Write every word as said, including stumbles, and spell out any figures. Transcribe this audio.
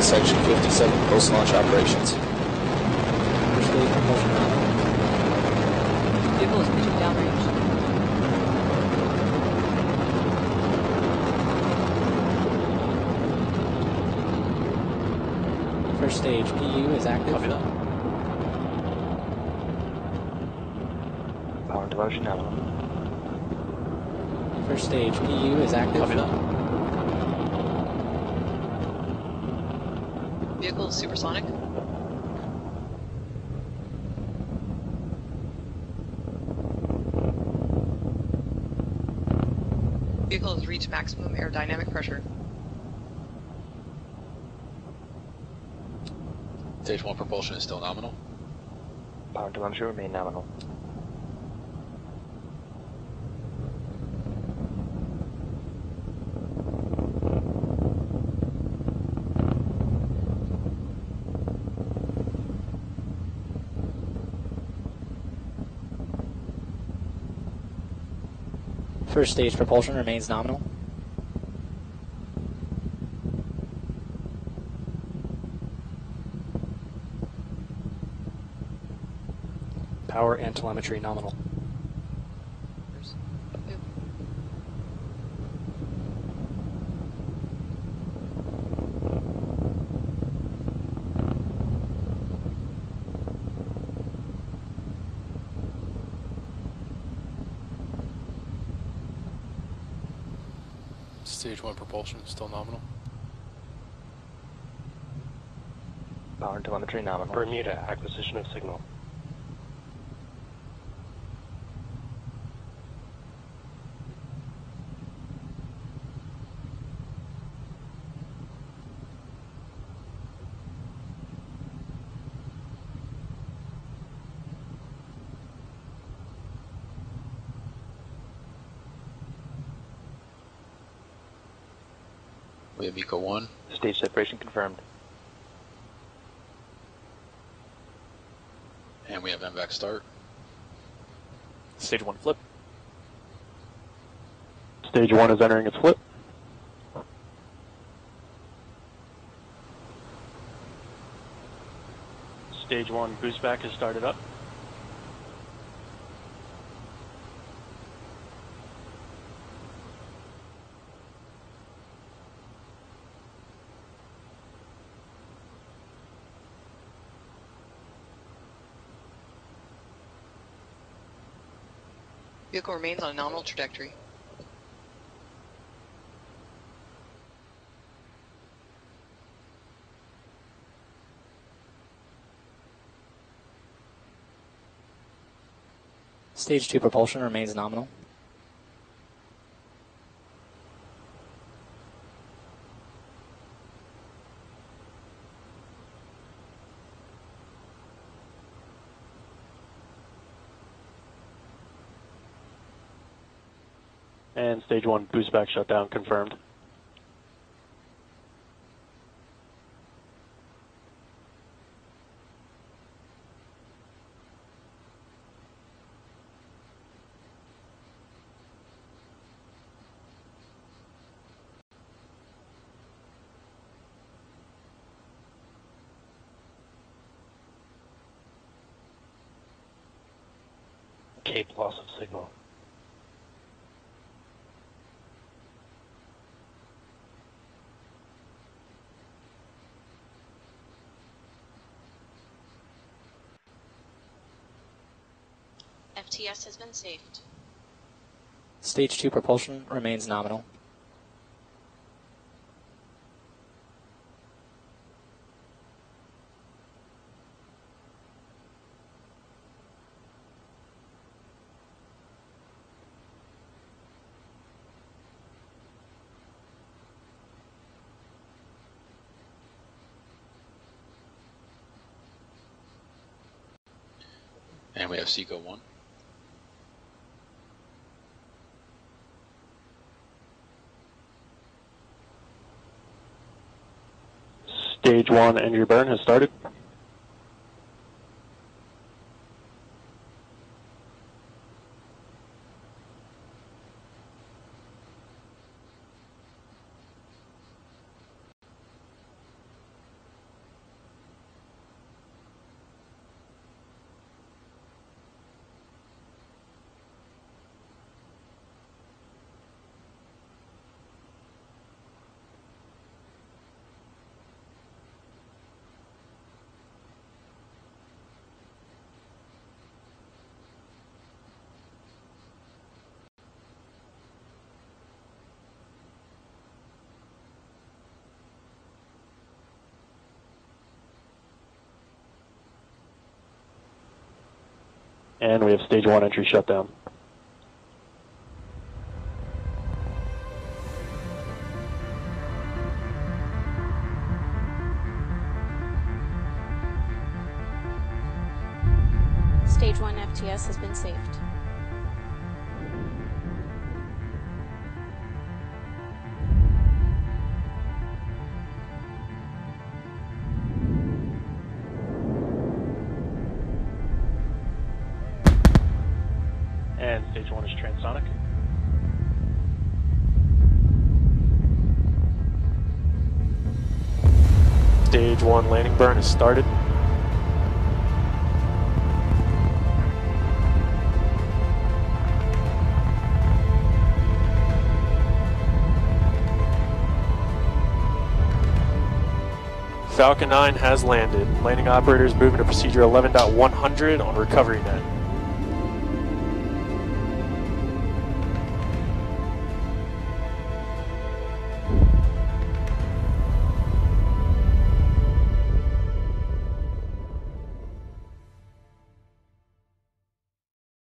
Section fifty-seven, post-launch operations. Proceed propulsion route. Vehicle is pitching downrange. First stage, P U is active. Power diversion now. First stage, P U is active. Copy. Vehicle is supersonic. Vehicle has reached maximum aerodynamic pressure. Stage one propulsion is still nominal. Power to M G remain nominal. First stage propulsion remains nominal. Power and telemetry nominal. Stage one propulsion is still nominal. Power and telemetry nominal. Bermuda, acquisition of signal. We have Eco One. Stage separation confirmed. And we have M VAC start. Stage one flip. Stage one is entering its flip. Stage one gooseback has started up. Vehicle remains on a nominal trajectory. Stage two propulsion remains nominal. And stage one gooseback shutdown confirmed. Cape loss of signal. F T S has been saved. Stage two propulsion remains nominal. And we have Seco one. Stage one engine burn has started. And we have stage one entry shut down. Stage one F T S has been saved. Stage one is transonic. Stage one landing burn is started. Falcon nine has landed. Landing operators moving to procedure eleven point one hundred on recovery net.